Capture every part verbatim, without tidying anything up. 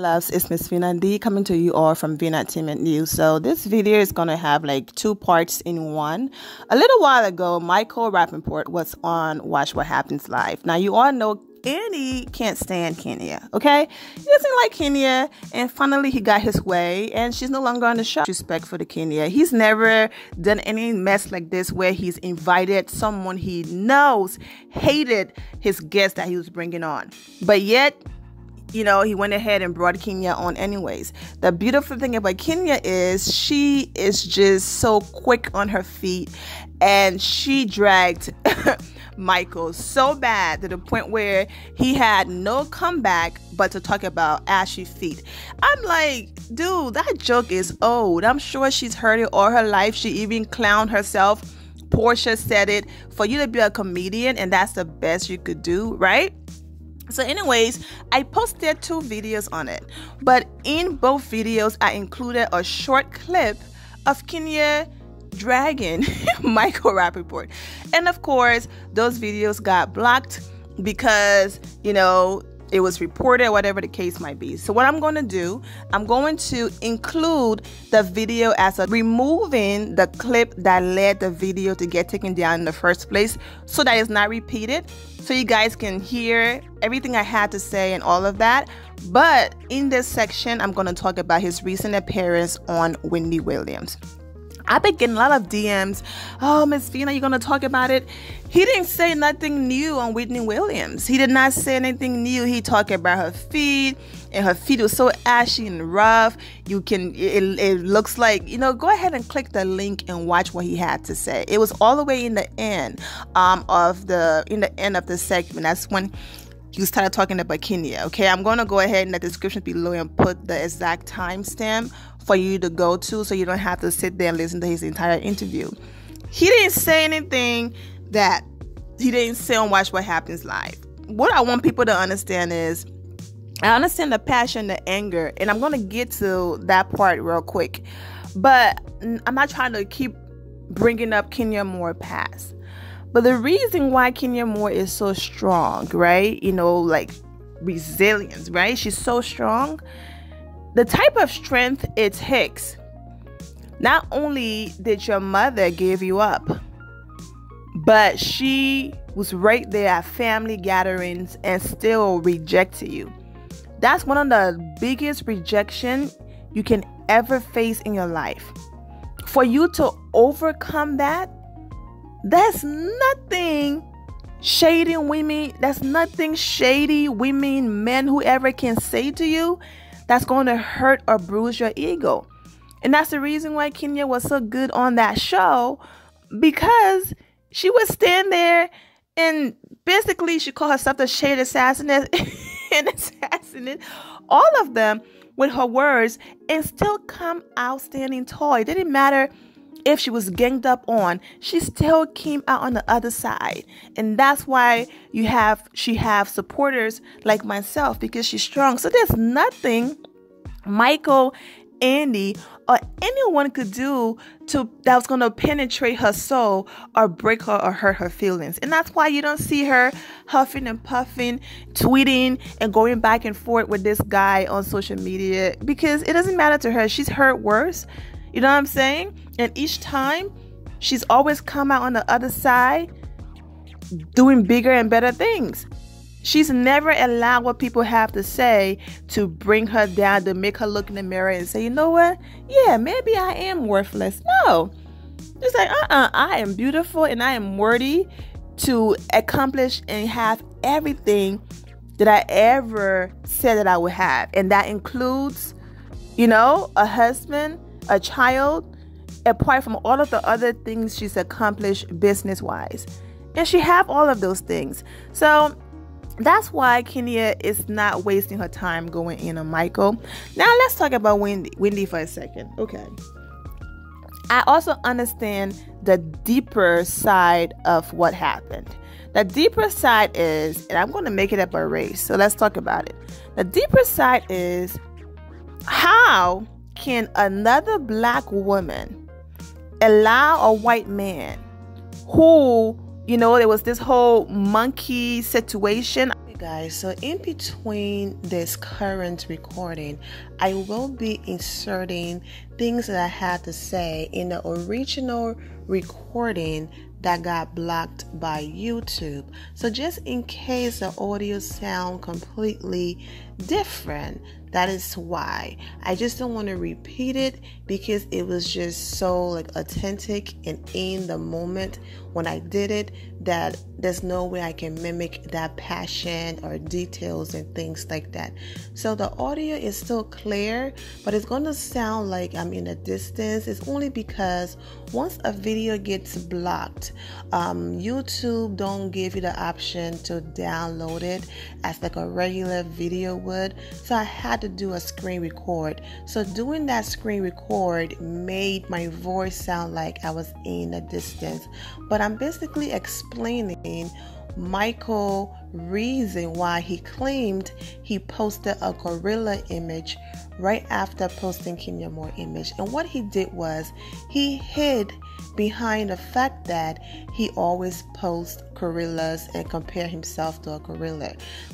Loves, it's Miss Vina D coming to you all from Vinateement News. So this video is gonna have like two parts in one. A little while ago, Michael Rapaport was on Watch What Happens Live. Now you all know Andy can't stand Kenya, okay? He doesn't like Kenya, and finally he got his way, and she's no longer on the show. Respect for the Kenya. He's never done any mess like this where he's invited someone he knows hated his guest that he was bringing on, but yet, you know, he went ahead and brought Kenya on anyways. The beautiful thing about Kenya is she is just so quick on her feet, and she dragged Michael so bad to the point where he had no comeback but to talk about ashy feet. I'm like, dude, that joke is old. I'm sure she's heard it all her life. She even clowned herself. Porsha said it. For you to be a comedian, and that's the best you could do, right? So anyways, I posted two videos on it, but in both videos, I included a short clip of Kenya dragging Michael Rapaport. And of course, those videos got blocked because, you know, it was reported, whatever the case might be. So what I'm going to do, I'm going to include the video as a removing the clip that led the video to get taken down in the first place, so that it's not repeated, so you guys can hear everything I had to say and all of that. But in this section, I'm going to talk about his recent appearance on Wendy Williams. I've been getting a lot of D Ms. Oh, Miss Vina, you're going to talk about it? He didn't say nothing new on Wendy Williams. He did not say anything new. He talked about her feet, and her feet was so ashy and rough. You can, it, it looks like, you know, go ahead and click the link and watch what he had to say. It was all the way in the end um, of the, in the end of the segment. That's when you started talking about Kenya, okay? I'm going to go ahead in the description below and put the exact timestamp for you to go to, so you don't have to sit there and listen to his entire interview. He didn't say anything that he didn't say on Watch What Happens Live. What I want people to understand is, I understand the passion, the anger, and I'm going to get to that part real quick. But I'm not trying to keep bringing up Kenya Moore past. But the reason why Kenya Moore is so strong, right? You know, like resilience, right? She's so strong. The type of strength it takes. Not only did your mother give you up, but she was right there at family gatherings and still rejected you. That's one of the biggest rejection you can ever face in your life. For you to overcome that, That's nothing shady women, that's nothing shady women, men, whoever can say to you that's going to hurt or bruise your ego. And that's the reason why Kenya was so good on that show, because she would stand there and basically she called herself the shade assassin and assassinate all of them with her words and still come out standing tall. It didn't matter if she was ganged up on, she still came out on the other side. And that's why you have, she have supporters like myself, because she's strong. So there's nothing Michael, Andy, or anyone could do to that was going to penetrate her soul or break her or hurt her feelings. And that's why you don't see her huffing and puffing, tweeting and going back and forth with this guy on social media, because it doesn't matter to her. She's hurt worse. You know what I'm saying? And each time, she's always come out on the other side doing bigger and better things. She's never allowed what people have to say to bring her down, to make her look in the mirror and say, you know what? Yeah, maybe I am worthless. No. Just like, uh-uh, I am beautiful and I am worthy to accomplish and have everything that I ever said that I would have. And that includes, you know, a husband, a child, apart from all of the other things she's accomplished business-wise. And she have all of those things. So that's why Kenya is not wasting her time going in on Michael. Now let's talk about Wendy, Wendy for a second. Okay. I also understand the deeper side of what happened. The deeper side is, and I'm going to make it up a race, so let's talk about it. The deeper side is, how can another black woman allow a white man who, you know, there was this whole monkey situation guys, so in between this current recording, I will be inserting things that I had to say in the original recording that got blocked by YouTube. So just in case the audio sound completely different, that is why. I just don't want to repeat it because it was just so like authentic and in the moment when I did it that there's no way I can mimic that passion or details and things like that. So the audio is still clear, but it's going to sound like I'm in a distance. It's only because once a video gets blocked, um, YouTube don't give you the option to download it as like a regular video would. So I had to do a screen record. So doing that screen record made my voice sound like I was in a distance. But I'm basically explaining Michael's reason why he claimed he posted a gorilla image right after posting Kenya Moore image. And what he did was he hid behind the fact that he always posts gorillas and compare himself to a gorilla.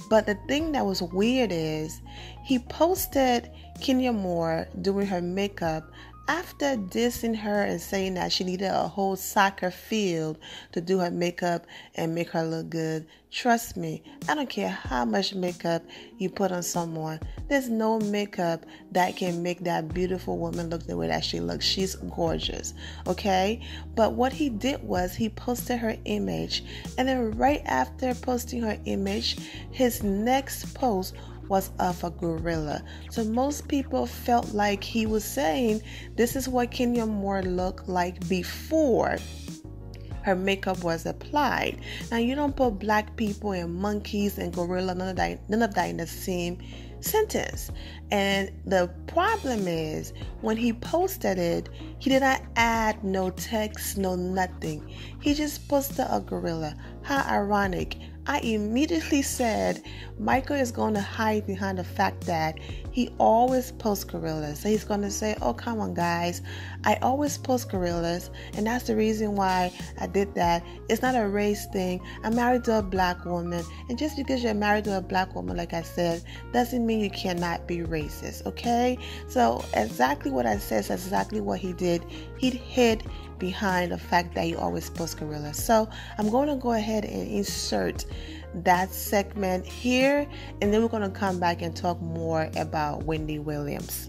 But the thing that was weird is he posted Kenya Moore doing her makeup after dissing her and saying that she needed a whole soccer field to do her makeup and make her look good. Trust me, I don't care how much makeup you put on someone. There's no makeup that can make that beautiful woman look the way that she looks. She's gorgeous, okay? But what he did was he posted her image. And then right after posting her image, his next post was of a gorilla. So most people felt like he was saying this is what Kenya Moore looked like before her makeup was applied. Now you don't put black people and monkeys and gorilla, none of that, none of that in the same sentence. And the problem is when he posted it, he did not add no text, no nothing. He just posted a gorilla. How ironic. I immediately said Michael is going to hide behind the fact that he always posts gorillas. So he's going to say, oh, come on, guys. I always post gorillas, and that's the reason why I did that. It's not a race thing. I'm married to a black woman. And just because you're married to a black woman, like I said, doesn't mean you cannot be racist, okay? So exactly what I said is exactly what he did. He hid behind the fact that you always post gorillas. So I'm going to go ahead and insert that segment here, and then we're going to come back and talk more about Wendy Williams.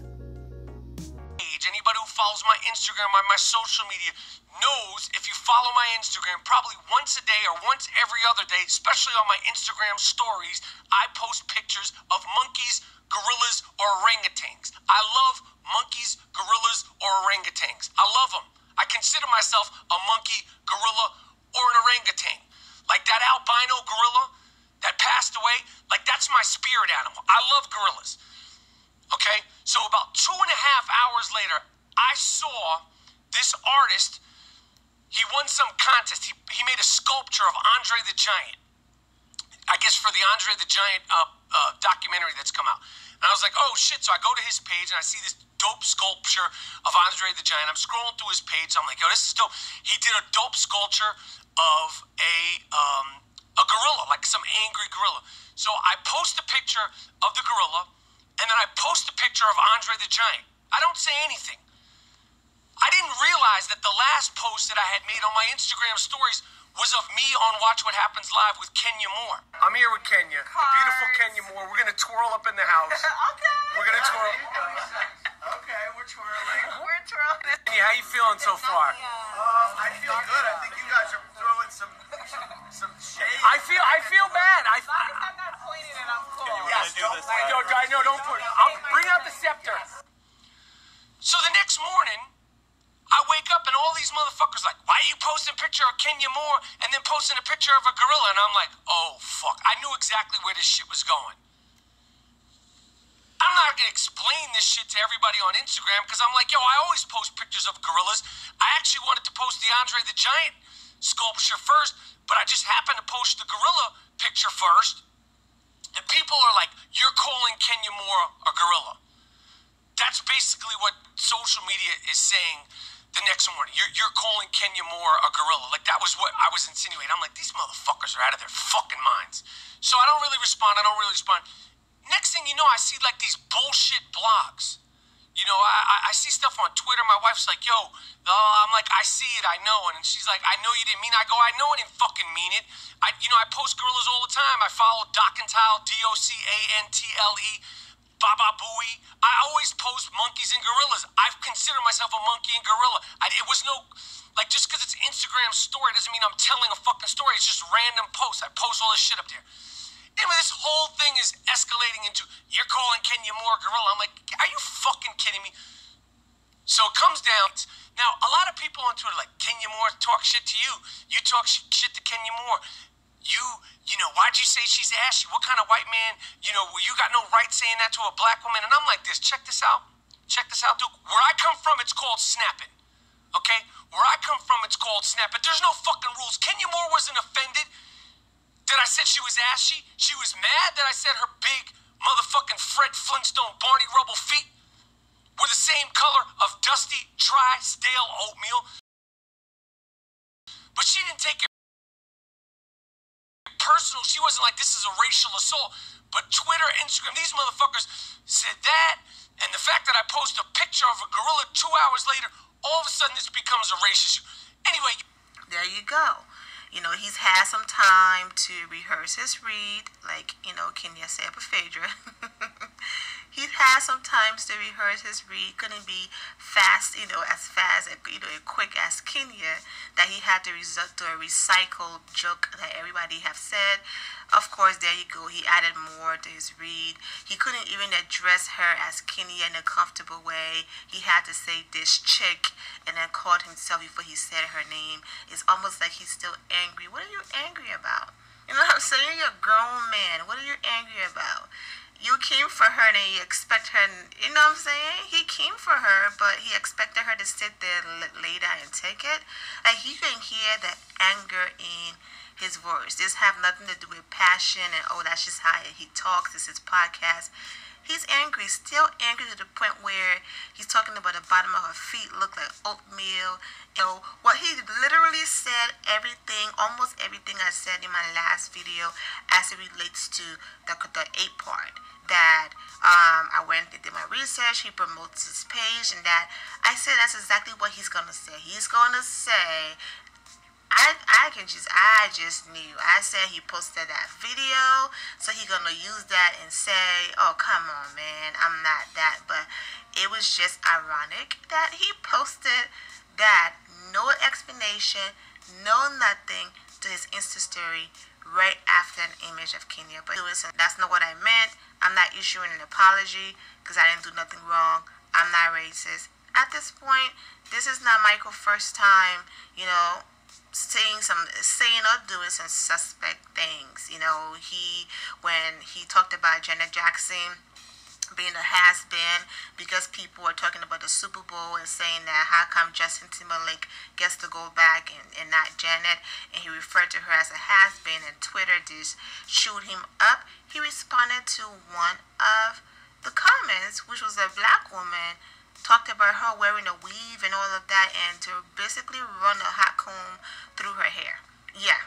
Anybody who follows my Instagram or my social media knows if you follow my Instagram, probably once a day or once every other day, especially on my Instagram stories, I post pictures of monkeys, gorillas, or orangutans. I love monkeys, gorillas, or orangutans. I love them. I consider myself a monkey, gorilla, or an orangutan. Like that albino gorilla that passed away, like that's my spirit animal. I love gorillas. Okay? So about two and a half hours later, I saw this artist. He won some contest. He, he made a sculpture of Andre the Giant. I guess for the Andre the Giant uh, uh, documentary that's come out. And I was like, oh, shit. So I go to his page and I see this dope sculpture of Andre the Giant. I'm scrolling through his page. I'm like, yo, this is dope. He did a dope sculpture of a um, a gorilla, like some angry gorilla. So I post a picture of the gorilla, and then I post a picture of Andre the Giant. I don't say anything. I didn't realize that the last post that I had made on my Instagram stories was of me on Watch What Happens Live with Kenya Moore. I'm here with Kenya, Cards. The beautiful Kenya Moore. We're going to twirl up in the house. Okay. We're going to twirl. Okay, we're twirling. We're twirling. Kenya, how you feeling so far? Uh, I feel good. I think you guys are throwing some some shade. I feel I feel bad. I, as long as I'm not pointing and I'm cool. Kenya, we're yes, going to do this. I don't, I know, don't put I'll bring out the scepter. Yes. So the next morning, I wake up and all these motherfuckers like, why are you posting a picture of Kenya Moore and then posting a picture of a gorilla? And I'm like, oh, fuck. I knew exactly where this shit was going. I'm not going to explain this shit to everybody on Instagram because I'm like, yo, I always post pictures of gorillas. I actually wanted to post the Andre the Giant sculpture first, but I just happened to post the gorilla picture first. And people are like, you're calling Kenya Moore a gorilla. That's basically what social media is saying. The next morning, you're, you're calling Kenya Moore a gorilla. Like, that was what I was insinuating. you. And I'm like, these motherfuckers are out of their fucking minds. So I don't really respond. I don't really respond. Next thing you know, I see like these bullshit blogs. You know, I, I see stuff on Twitter. My wife's like, yo, I'm like, I see it, I know it. And she's like, I know you didn't mean it. I go, I know I didn't fucking mean it. I, you know, I post gorillas all the time. I follow Doc and Tile, D O C A N T L E, Baba Booey. I always post monkeys and gorillas. I've considered myself a monkey and gorilla. I, it was no, like, just because it's Instagram story doesn't mean I'm telling a fucking story. It's just random posts. I post all this shit up there. Anyway, this whole thing is escalating into, you're calling Kenya Moore a gorilla. I'm like, are you fucking kidding me? So it comes down to, now, a lot of people on Twitter are like, Kenya Moore talk shit to you. You talk sh shit to Kenya Moore. You, you know, why'd you say she's ashy? What kind of white man, you know, well, you got no right saying that to a black woman. And I'm like this, check this out. Check this out, Duke. Where I come from, it's called snapping. Okay? Where I come from, it's called snapping. There's no fucking rules. Kenya Moore wasn't offended that I said she was ashy. She was mad that I said her big motherfucking Fred Flintstone Barney Rubble feet were the same color of dusty, dry, stale oatmeal. But she didn't take it personal. She wasn't like, this is a racial assault. But Twitter, Instagram, these motherfuckers said that. And the fact that I posted a picture of a gorilla two hours later, all of a sudden this becomes a race issue. Anyway. There you go. You know, he's had some time to rehearse his read, like, you know, Kenya said with Phaedra. He's had some time to rehearse his read. Couldn't be fast, you know, as fast, you know, quick as Kenya, that he had to resort to a recycled joke that everybody have said. Of course, there you go. He added more to his read. He couldn't even address her as Kenya in a comfortable way. He had to say this chick and then called himself before he said her name. It's almost like he's still angry. What are you angry about? You know what I'm saying? You're a grown man. What are you angry about? You came for her and you expect her, you know what I'm saying? He came for her, but he expected her to sit there later and take it. Like, you can hear the anger in his voice. This have nothing to do with passion and, oh, that's just how he talks. This is his podcast. He's angry, still angry to the point where he's talking about the bottom of her feet look like oatmeal. You know, what he literally said, everything, almost everything I said in my last video as it relates to the, the eight part. That um, I went and did my research, he promotes his page, and that I said that's exactly what he's going to say. He's going to say... I, I can just, I just knew. I said he posted that video, so he gonna use that and say, oh, come on, man, I'm not that. But it was just ironic that he posted that, no explanation, no nothing, to his Insta story right after an image of Kenya. But that's not what I meant. I'm not issuing an apology because I didn't do nothing wrong. I'm not racist. At this point, this is not Michael's first time, you know, saying some saying or doing some suspect things. You know, he when he talked about Janet Jackson being a has-been because people are talking about the Super Bowl and saying that how come Justin Timberlake gets to go back and, and not Janet, and he referred to her as a has-been, and Twitter just chewed him up. He responded to one of the comments, which was a black woman talked about her wearing a weave and all of that, and to basically run a hot comb through her hair. Yeah,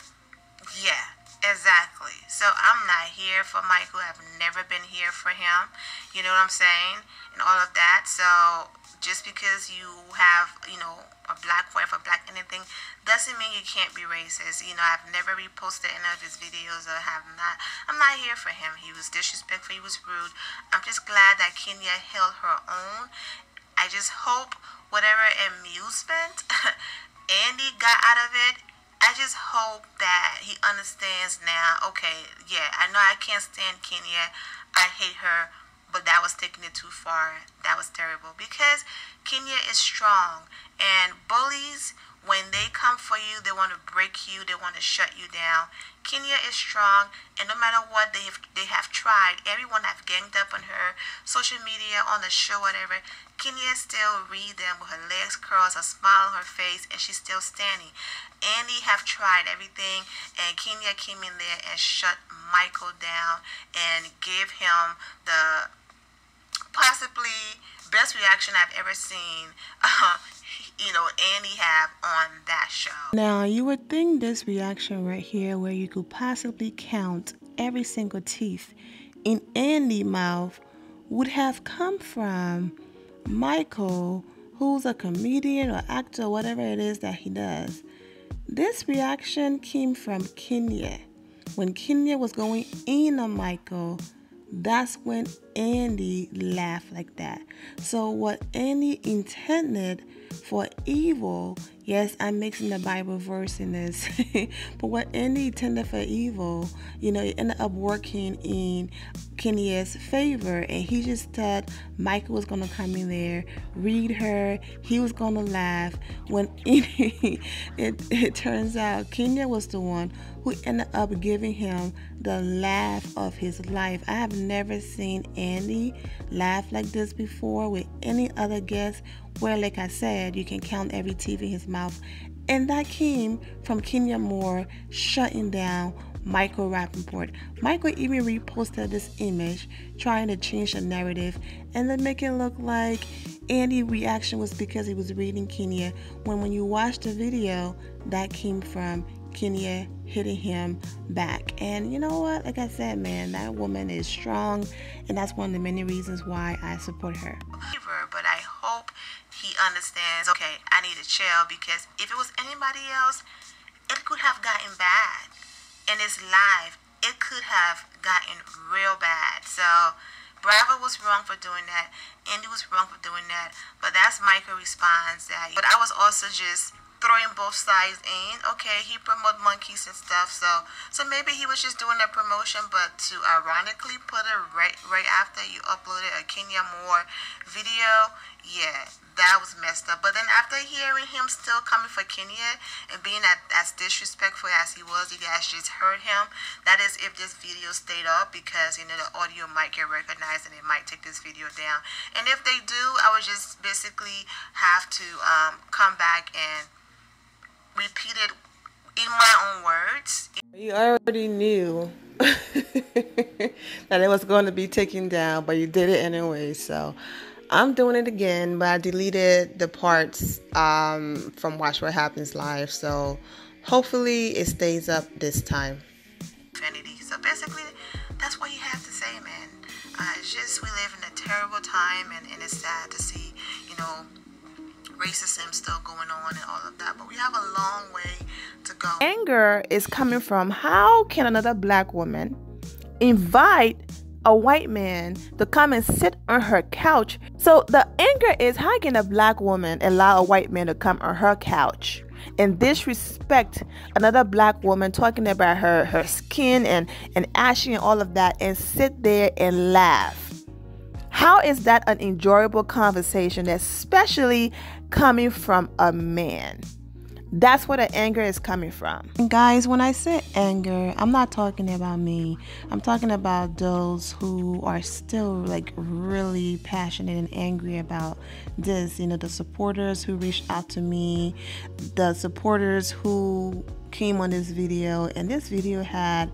yeah, exactly. So I'm not here for Michael. I've never been here for him. You know what I'm saying? And all of that. So just because you have, you know, a black wife, a black anything, doesn't mean you can't be racist. You know, I've never reposted any of his videos, or have not. I'm not here for him. He was disrespectful. He was rude. I'm just glad that Kenya held her own. I just hope whatever amusement Andy got out of it, I just hope that he understands now, okay, yeah, I know I can't stand Kenya. I hate her, but that was taking it too far. That was terrible, because Kenya is strong, and bullies, when they come for you, they want to break you, they want to shut you down. Kenya is strong, and no matter what, they have, they have tried. Everyone have ganged up on her, social media, on the show, whatever. Kenya still read them with her legs curls, a smile on her face, and she's still standing. Andy have tried everything, and Kenya came in there and shut Michael down and gave him the possibly best reaction I've ever seen. Uh, you know, Andy have on that show. Now, you would think this reaction right here, where you could possibly count every single teeth in Andy's mouth, would have come from Michael, who's a comedian or actor, whatever it is that he does. This reaction came from Kenya. When Kenya was going in on Michael, that's when Andy laughed like that. So what Andy intended for evil, yes, I'm mixing the Bible verse in this, but what Andy intended for evil, you know, it ended up working in Kenya's favor, and he just thought Michael was gonna come in there, read her, he was gonna laugh, when it, it, it turns out Kenya was the one who ended up giving him the laugh of his life. I have never seen Andy laugh like this before with any other guest, where, like I said, you can count every teeth in his mouth. And that came from Kenya Moore shutting down Michael Rapaport. Michael even reposted this image, trying to change the narrative and then make it look like Andy's reaction was because he was reading Kenya, when when you watch the video, that came from Kenya hitting him back. And you know what, like I said, man, that woman is strong, and that's one of the many reasons why I support her. But I hope he understands, okay, I need to chill, because if it was anybody else, it could have gotten bad. And it's live, it could have gotten real bad. So Bravo was wrong for doing that, Andy was wrong for doing that, but that's Michael's response. That, but I was also just throwing both sides in. Okay, he promoted monkeys and stuff, so so maybe he was just doing that promotion, but to ironically put it right right after you uploaded a Kenya Moore video, yeah, that was messed up. But then after hearing him still coming for Kenya and being at, as disrespectful as he was, if you guys just heard him, that is if this video stayed up, because you know the audio might get recognized and it might take this video down. And if they do, I would just basically have to um, come back and repeated in my own words. You already knew that it was going to be taken down, but you did it anyway. So I'm doing it again, but I deleted the parts um, from Watch What Happens Live. So hopefully it stays up this time. So basically, that's what you have to say, man. Uh, it's just we live in a terrible time, and, and it's sad to see, you know, racism still going on and all of that, but we have a long way to go. Anger is coming from, how can another black woman invite a white man to come and sit on her couch? So the anger is, how can a black woman allow a white man to come on her couch and disrespect another black woman, talking about her her skin and and ashy and all of that, and sit there and laugh? How is that an enjoyable conversation, especially coming from a man? That's where the anger is coming from. And guys, when I say anger, I'm not talking about me. I'm talking about those who are still like really passionate and angry about this. You know, the supporters who reached out to me, the supporters who came on this video, and this video had,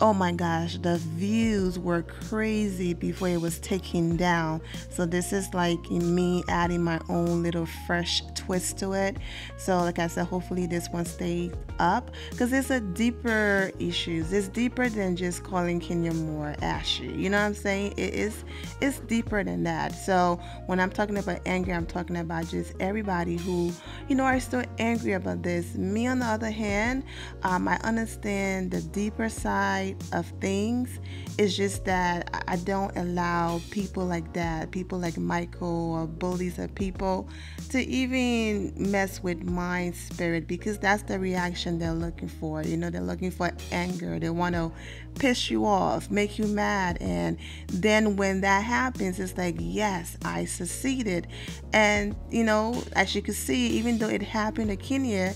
oh my gosh, the views were crazy before it was taken down. So this is like me adding my own little fresh twist to it. So like I said, hopefully this one stays up, because it's a deeper issues. It's deeper than just calling Kenya Moore ashy. You know what I'm saying? It is, it's deeper than that. So when I'm talking about anger, I'm talking about just everybody who, you know, are still angry about this. Me, on the other hand, um, I understand the deeper side of things. It's just that I don't allow people like that, people like Michael or bullies or people, to even mess with my spirit, because that's the reaction they're looking for. You know, they're looking for anger. They want to piss you off, make you mad, and then when that happens, it's like, yes, I succeeded. And you know, as you can see, even though it happened to Kenya,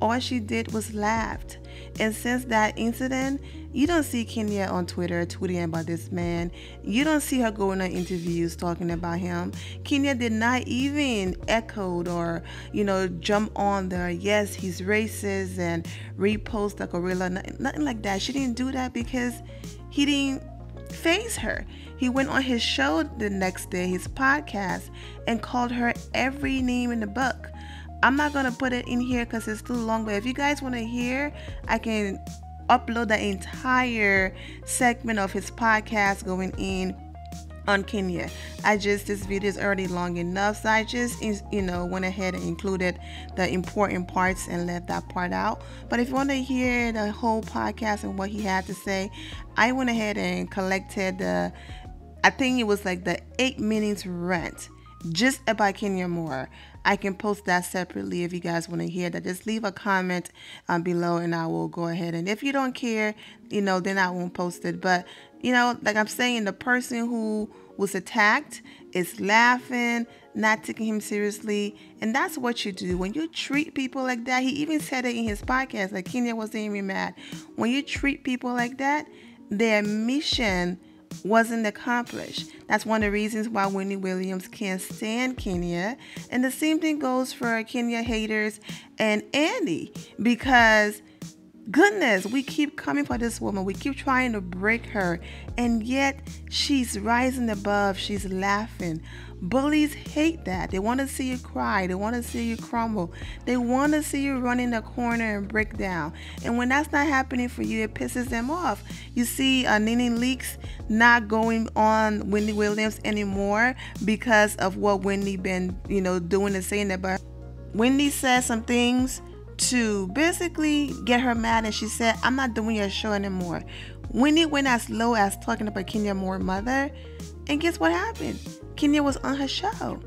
all she did was laughed. And since that incident, you don't see Kenya on Twitter tweeting about this man. You don't see her going on interviews talking about him. Kenya did not even echoed or, you know, jump on there, yes, he's racist, and repost a gorilla, nothing like that. She didn't do that, because he didn't face her. He went on his show the next day, his podcast, and called her every name in the book. I'm not gonna put it in here because it's too long, but if you guys want to hear, I can upload the entire segment of his podcast going in on Kenya. I just, this video is already long enough, so I just, you know, went ahead and included the important parts and left that part out. But if you want to hear the whole podcast and what he had to say, I went ahead and collected the, I think it was like the eight minutes rant just about Kenya Moore. I can post that separately if you guys want to hear that. Just leave a comment um, below and I will go ahead. And if you don't care, you know, then I won't post it. But, you know, like I'm saying, the person who was attacked is laughing, not taking him seriously. And that's what you do. When you treat people like that, he even said it in his podcast, like Kenya wasn't even mad. When you treat people like that, their mission wasn't accomplished. That's one of the reasons why Wendy Williams can't stand Kenya. And the same thing goes for Kenya haters and Andy, because goodness, we keep coming for this woman. We keep trying to break her, and yet she's rising above. She's laughing. Bullies hate that. They want to see you cry. They want to see you crumble. They want to see you run in the corner and break down. And when that's not happening for you, it pisses them off. You see uh, NeNe Leakes not going on Wendy Williams anymore because of what Wendy been, you know, doing and saying about her. Wendy says some things to basically get her mad, and she said, I'm not doing your show anymore. Wendy went as low as talking about Kenya Moore mother, and guess what happened? Kenya was on her show,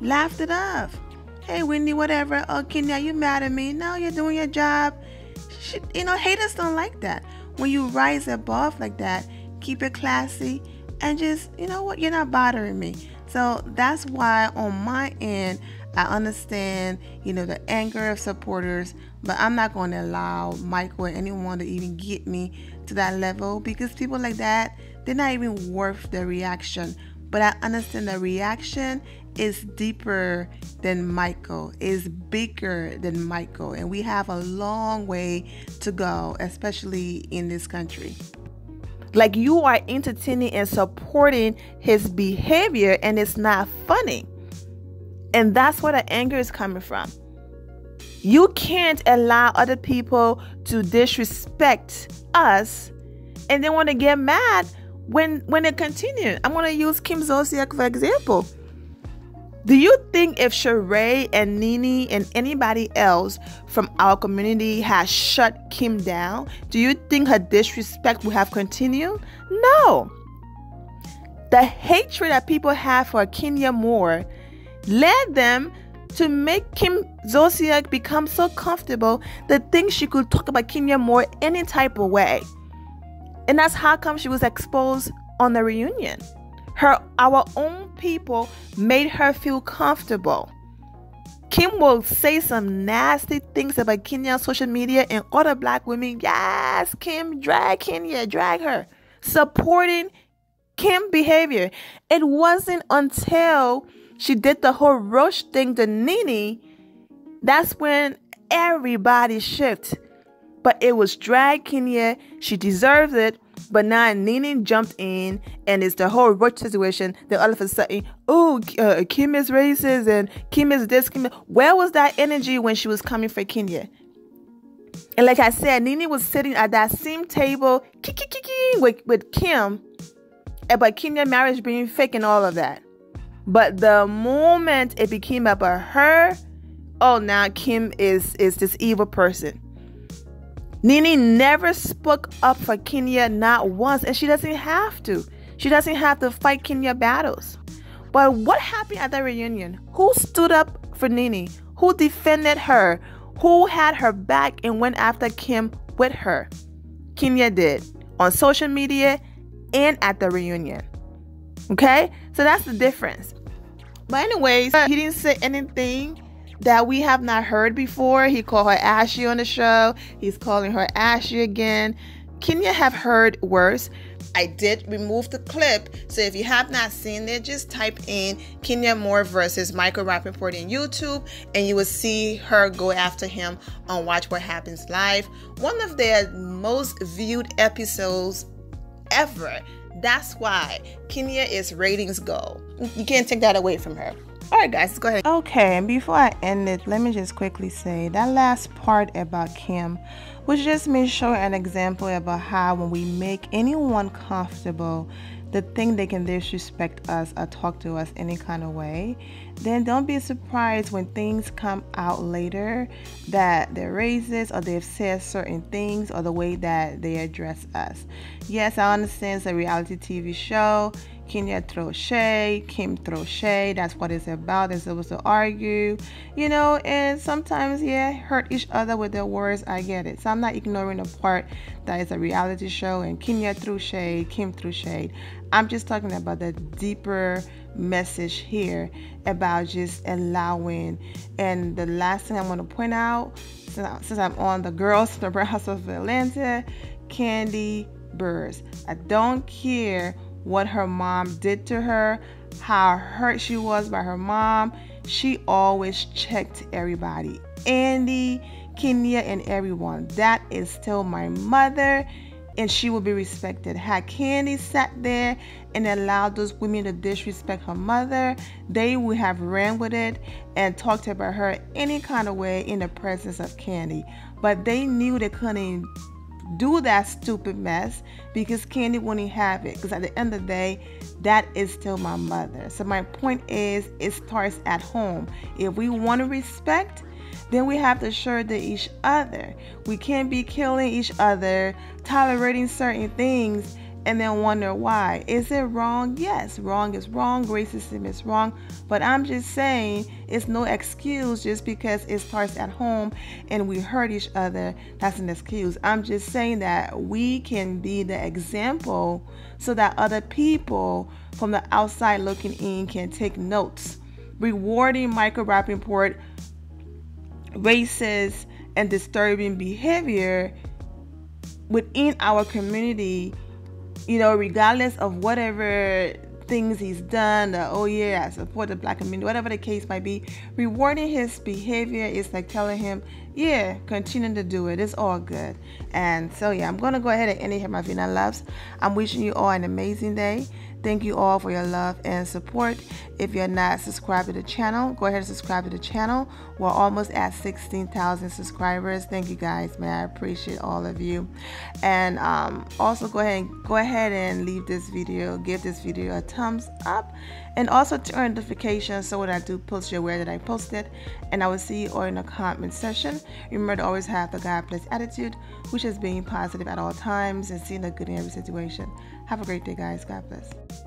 laughed it off. Hey Wendy, whatever. Oh Kenya, you mad at me? No, you're doing your job. She, you know, haters don't like that. When you rise above like that, keep it classy and just, you know what, you're not bothering me. So that's why on my end, I understand, you know, the anger of supporters, but I'm not going to allow Michael or anyone to even get me to that level, because people like that, they're not even worth the reaction. But I understand the reaction is deeper than Michael, is bigger than Michael, and we have a long way to go, especially in this country. Like, you are entertaining and supporting his behavior, and it's not funny. And that's where the anger is coming from. You can't allow other people to disrespect us and they want to get mad when when it continues. I'm going to use Kim Zolciak for example. Do you think if Sheree and NeNe and anybody else from our community has shut Kim down, do you think her disrespect would have continued? No. The hatred that people have for Kenya Moore led them to make Kim Zolciak become so comfortable that things she could talk about Kenya Moore any type of way. And that's how come she was exposed on the reunion. Her, our own people made her feel comfortable. Kim will say some nasty things about Kenya on social media, and other black women, yes, Kim, drag Kenya, drag her, supporting Kim behavior. It wasn't until she did the whole Roche thing to NeNe, that's when everybody shifted. But it was drag Kenya. She deserved it. But now NeNe jumped in, and it's the whole Roche situation. Then all of a sudden, oh, uh, Kim is racist and Kim is this. Kim. Where was that energy when she was coming for Kenya? And like I said, NeNe was sitting at that same table with, with Kim about Kenya marriage being fake and all of that. But the moment it became about her, oh, now Kim is, is this evil person. NeNe never spoke up for Kenya, not once, and she doesn't have to. She doesn't have to fight Kenya battles. But what happened at that reunion? Who stood up for NeNe? Who defended her? Who had her back and went after Kim with her? Kenya did, on social media and at the reunion. Okay, so that's the difference. But anyways, he didn't say anything that we have not heard before. He called her ashy on the show. He's calling her ashy again. Kenya have heard worse. I did remove the clip, so if you have not seen it, just type in Kenya Moore versus Michael Rapaport in YouTube, and you will see her go after him on Watch What Happens Live, one of their most viewed episodes ever. That's why Kenya is ratings gold. You can't take that away from her. All right, guys, go ahead. Okay, and before I end it, let me just quickly say that last part about Kim was just me showing an example about how when we make anyone comfortable, the thing they can disrespect us or talk to us any kind of way, then don't be surprised when things come out later that they're racist or they've said certain things or the way that they address us. Yes, I understand it's a reality T V show. Kenya throws shade, Kim throws shade. That's what it's about. They're supposed to argue, you know, and sometimes, yeah, hurt each other with their words. I get it. So I'm not ignoring the part that is a reality show and Kenya threw shade, Kim threw shade. I'm just talking about the deeper message here about just allowing. And the last thing I'm going to point out, since I'm on the girls from the Brown House of Atlanta, Kandi Burruss. I don't care what her mom did to her, how hurt she was by her mom. She always checked everybody. Andy, Kenya, and everyone. That is still my mother, and she will be respected. Had Kandi sat there and allowed those women to disrespect her mother, they would have ran with it and talked about her any kind of way in the presence of Kandi. But they knew they couldn't do that stupid mess because Kandi wouldn't have it, because at the end of the day, that is still my mother. So my point is, it starts at home. If we want to respect, then we have to show it to each other. We can't be killing each other, tolerating certain things, and then wonder why. Is it wrong? Yes, wrong is wrong, racism is wrong, but I'm just saying it's no excuse just because it starts at home and we hurt each other, that's an excuse. I'm just saying that we can be the example so that other people from the outside looking in can take notes. Rewarding Michael Rapaport racist and disturbing behavior within our community, you know, regardless of whatever things he's done, uh, oh yeah, I support the black community, whatever the case might be, rewarding his behavior is like telling him, yeah, continue to do it, it's all good. And so yeah, I'm gonna go ahead and end it here, my Vina loves. I'm wishing you all an amazing day. Thank you all for your love and support. If you're not subscribed to the channel, go ahead and subscribe to the channel. We're almost at sixteen thousand subscribers. Thank you guys, man. I appreciate all of you. And um, also go ahead and go ahead and leave this video, give this video a thumbs up, and also turn on notifications so when I do post, you're aware that I posted. And I will see you all in the comment section. Remember to always have the God bless attitude, which is being positive at all times and seeing the good in every situation. Have a great day, guys. God bless.